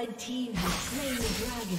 Red team has slain the dragon.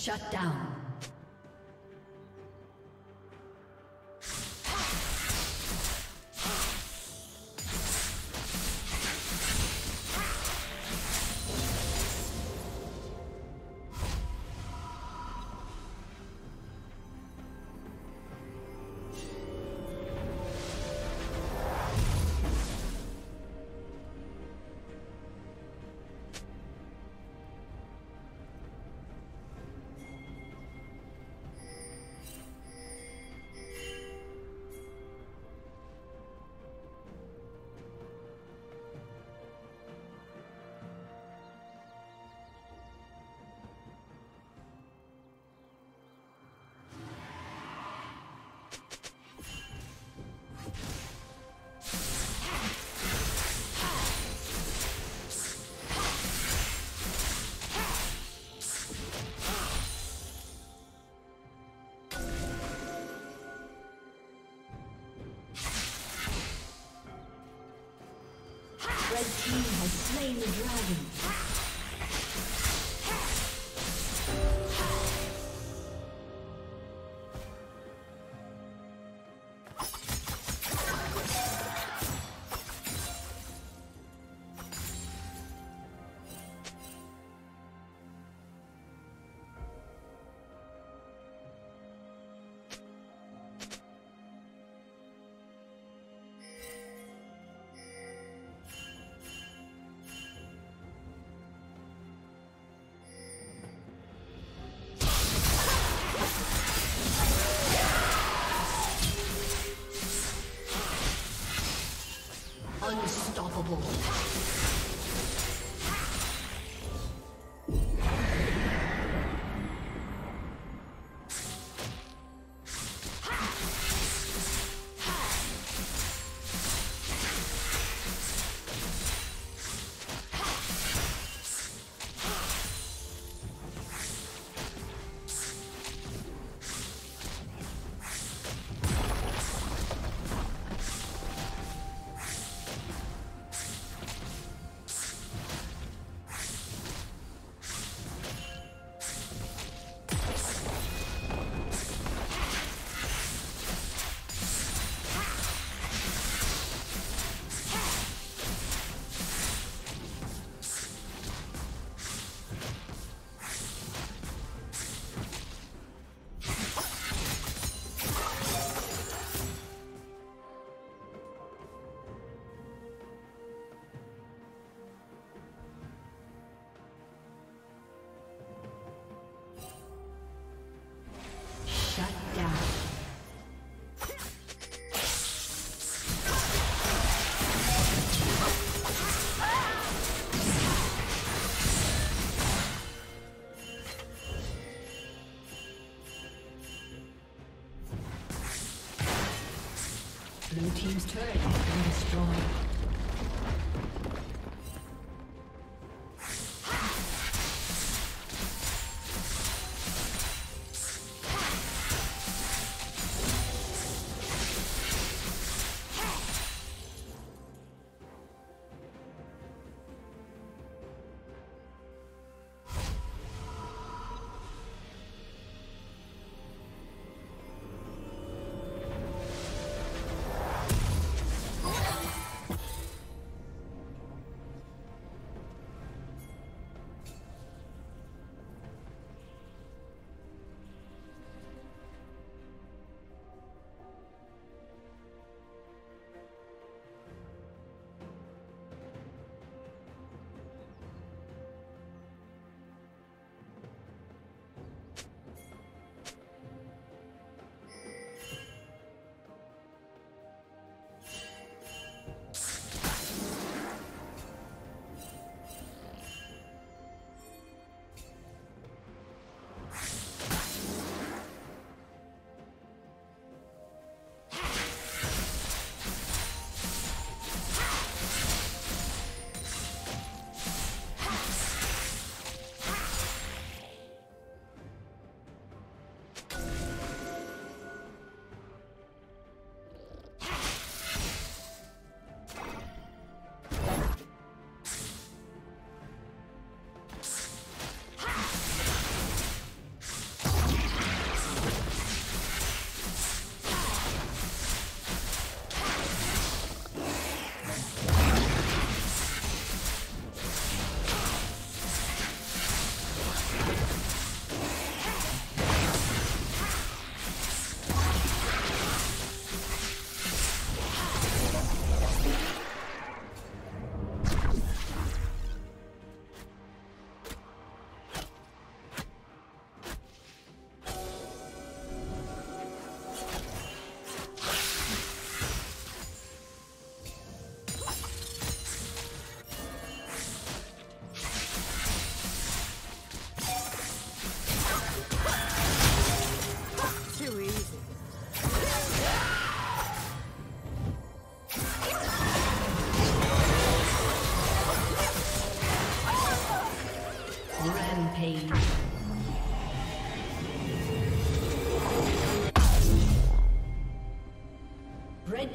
Shut down. Red team has slain the dragon. Unstoppable. Blue team's turret has been destroyed. Red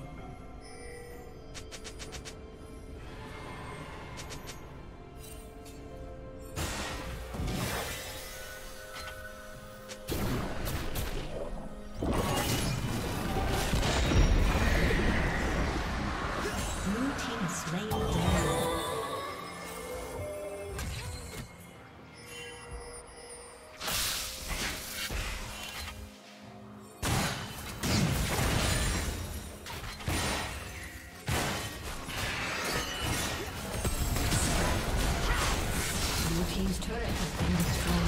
team's turret has been destroyed.